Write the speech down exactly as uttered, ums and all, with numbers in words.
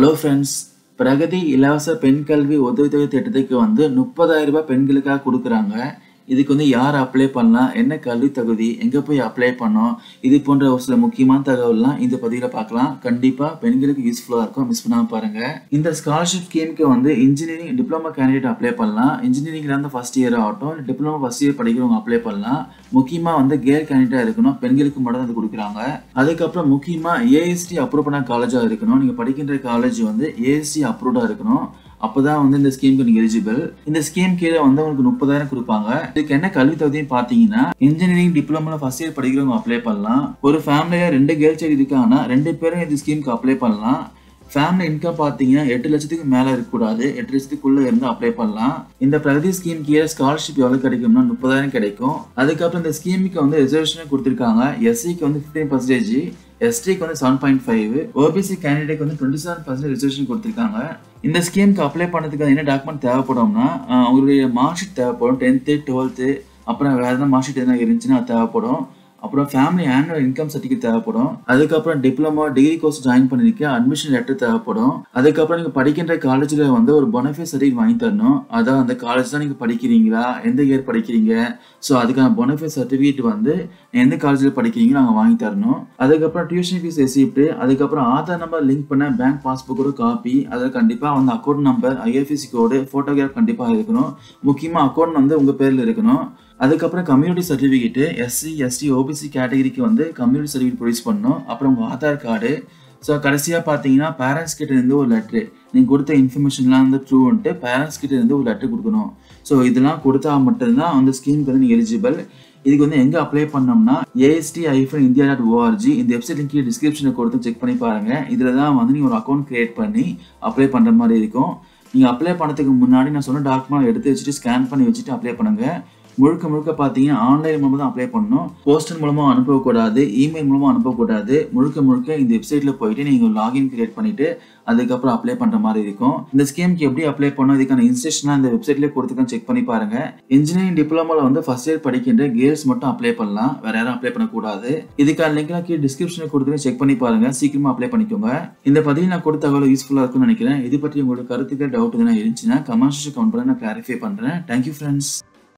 Hello friends, Pragati இலவச பெண் கல்வி உதவித்தொகை திட்டத்துக்கு வந்து முப்பதாயிரம் ரூபாய் பெண்களுக்காக கொடுக்குறாங்க. இதுக்கு வந்து யார் அப்ளை பண்ணலாம், என்ன கல்வி தகுதி, எங்கே போய் அப்ளை பண்ணோம், இது போன்ற ஒரு சில முக்கியமான தகவல்லாம் இந்த பதிவில் பார்க்கலாம். கண்டிப்பாக பெண்களுக்கு யூஸ்ஃபுல்லாக இருக்கும், மிஸ் பண்ணாமல் பாருங்கள். இந்த ஸ்காலர்ஷிப் ஸ்கீமுக்கு வந்து இன்ஜினியரிங் டிப்ளமா கேண்டிடேட் அப்ளை பண்ணலாம். இன்ஜினியரிங்கில் வந்து ஃபஸ்ட் இயர் ஆகட்டும், டிப்ளமா ஃபஸ்ட் இயர் படிக்கிறவங்க அப்ளை பண்ணலாம். முக்கியமாக வந்து கேர் கேண்டிடேட்டாக இருக்கணும், பெண்களுக்கு மட்டும் அது கொடுக்குறாங்க. அதுக்கப்புறம் முக்கியமாக ஏஎஸ்டி அப்ரூவ் பண்ண காலேஜாக இருக்கணும். நீங்கள் படிக்கின்ற காலேஜ் வந்து ஏஎஸ்டி அப்ரூவ்டாக இருக்கணும். அப்போதான் வந்து இந்த ஸ்கீமுக்கு நீங்கள் எலிஜிபிள். இந்த ஸ்கீம் கீழே வந்து உங்களுக்கு முப்பதாயிரம் கொடுப்பாங்க. இதுக்கு என்ன கல்வி தகுதின்னு பார்த்தீங்கன்னா, இன்ஜினியரிங் டிப்ளமோல ஃபர்ஸ்ட் இயர் படிக்கிறவங்க அப்ளை பண்ணலாம். ஒரு ஃபேமிலியில் ரெண்டு கேர்ள் சைல்டு இருக்காங்கன்னா ரெண்டு பேரும் இந்த ஸ்கீமுக்கு அப்ளை பண்ணலாம். ஃபேமிலி இன்கம் பார்த்தீங்கன்னா எட்டு லட்சத்துக்கு மேலே இருக்கக்கூடாது, எட்டு லட்சத்துக்குள்ளே இருந்து அப்ளை பண்ணலாம். இந்த பிரகதி ஸ்கீம் கீழே ஸ்காலர்ஷிப் எவ்வளோ கிடைக்கும்னா முப்பதாயிரம் கிடைக்கும். அதுக்கப்புறம் இந்த ஸ்கீமுக்கு வந்து ரிசர்வேஷன் கொடுத்துருக்காங்க. எஸ்சிக்கு வந்து ஃபிஃப்டீன் பர்சன்டேஜ், எஸ்டிக்கு வந்து seven point five, OBC candidate வந்து டுவெண்ட்டி செவன் பர்சன்டேஜ் ரிசர்வேஷன் கொடுத்துருக்காங்க. இந்த ஸ்கீமுக்கு அப்ளை பண்ணுறதுக்கு என்ன டாக்குமெண்ட் தேவைப்படும்னா, அவங்களுடைய மார்க் ஷீட் தேவைப்படும், டென்த்து டுவெல்த்து, அப்புறம் வேறு எதாவது மார்க் ஷீட் எதனா இருந்துச்சுன்னா அது தேவைப்படும். அப்புறம் ஃபேமிலி ஆனுவல் இன்கம் சர்டிஃபிகேட் தேவைப்படும். அதுக்கப்புறம் டிப்ளமோ டிகிரி கோர்ஸ் ஜாயின் பண்ணிருக்க அட்மிஷன் லெட்டர் தேவைப்படும். அதுக்கப்புறம் நீங்கள் படிக்கின்ற காலேஜில் வந்து ஒரு பொனஃபைட் சர்டிஃபிகேட் வாங்கி தரணும். அதான் அந்த காலேஜ் தான் நீங்கள் படிக்கிறீங்களா, எந்த இயர் படிக்கிறீங்க, ஸோ அதுக்கான பொனஃபைட் சர்டிஃபிகேட் வந்து எந்த காலேஜில் படிக்கிறீங்களோ நாங்கள் வாங்கி தரணும். அதுக்கப்புறம் டியூஷன் ஃபீஸ் ரெசிப்ட், அதுக்கப்புறம் ஆதார் நம்பர் லிங்க் பண்ண பேங்க் பாஸ்புக்கோட காப்பி, அதில் கண்டிப்பாக வந்து account number, IFSC code, photograph கண்டிப்பாக இருக்கணும். முக்கியமாக அக்கௌண்ட் வந்து உங்கள் பேரில் இருக்கணும். அதுக்கப்புறம் community certificate, SC ST OBC கேட்டகிரிக்கு வந்து கம்யூனிட்டி சர்டிஃபிகேட் ப்ரொடியூஸ் பண்ணணும். அப்புறம் உங்கள் ஆதார் கார்டு. ஸோ கடைசியாக பார்த்தீங்கன்னா பேரண்ட்ஸ் கிட்டேருந்து ஒரு லெட்ரு, நீங்கள் கொடுத்த இன்ஃபர்மேஷன்லாம் வந்து ட்ரூன்ட்டு பேரண்ட்ஸ் கிட்டேருந்து ஒரு லெட்ரு கொடுக்கணும். ஸோ இதெல்லாம் கொடுத்தா மட்டும்தான் அந்த ஸ்கீமுக்கு வந்து நீங்கள் எலிஜிபிள். இதுக்கு வந்து எங்கே அப்ளை பண்ணோம்னா AST hyphen India dot ORG, இந்த வெப்சைட் லிங்க் டிஸ்கிரிப்ஷனில் கொடுத்து செக் பண்ணி பாருங்கள். இதில் தான் வந்து நீங்கள் ஒரு அக்கௌண்ட் க்ரியேட் பண்ணி அப்ளை பண்ணுற மாதிரி இருக்கும். நீங்கள் அப்ளை பண்ணுறதுக்கு முன்னாடி நான் சொன்ன டாக்குமெண்ட் எடுத்து வச்சுட்டு ஸ்கேன் பண்ணி வச்சுட்டு அப்ளை பண்ணுங்கள். முழுக்க முழுக்க பார்த்தீங்கன்னா ஆன்லைன் மூலமாக தான் அப்ளை பண்ணணும். போஸ்டல் மூலமாக அனுப்பக்கூடாது, இமெயில் மூலமாக அனுப்பக்கூடாது. முழுக்க முழுக்க இந்த வெப்சைட்டில் போயிட்டு நீங்கள் லாகின் கிரியேட் பண்ணிவிட்டு அதுக்கப்புறம் அப்ளை பண்ணுற மாதிரி இருக்கும். இந்த ஸ்கீமுக்கு எப்படி அப்ளை பண்ணணும், இதுக்கான இன்ஸ்ட்ரக்ஷனாக இந்த வெப்சைட்லேயே கொடுத்துருக்கான்னு செக் பண்ணி பாருங்கள். இன்ஜினியரிங் டிப்ளமோவில் வந்து ஃபர்ஸ்ட் இயர் படிக்கின்ற கேர்ள்ஸ் மட்டும் அப்ளை பண்ணலாம், வேறு யாரும் அப்ளை பண்ணக்கூடாது. இதுக்கான லிங்க்லாம் கீழே டிஸ்கிரிப்ஷனில் கொடுத்துட்டு செக் பண்ணி பாருங்கள், சீக்கிரமாக அப்ளை பண்ணிக்கோங்க. இந்த பதிவு நான் கொடுத்த அவ்வளோ யூஸ்ஃபுல்லாக இருக்கும்னு நினைக்கிறேன். இது பற்றி உங்களோட கருத்துக்கள் டவுட் எதுனா இருந்துச்சுன்னா கமெண்ட்ஸ் கவுண்ட் பண்ண நான் கிளாரிஃபை பண்ணுறேன். Thank you friends.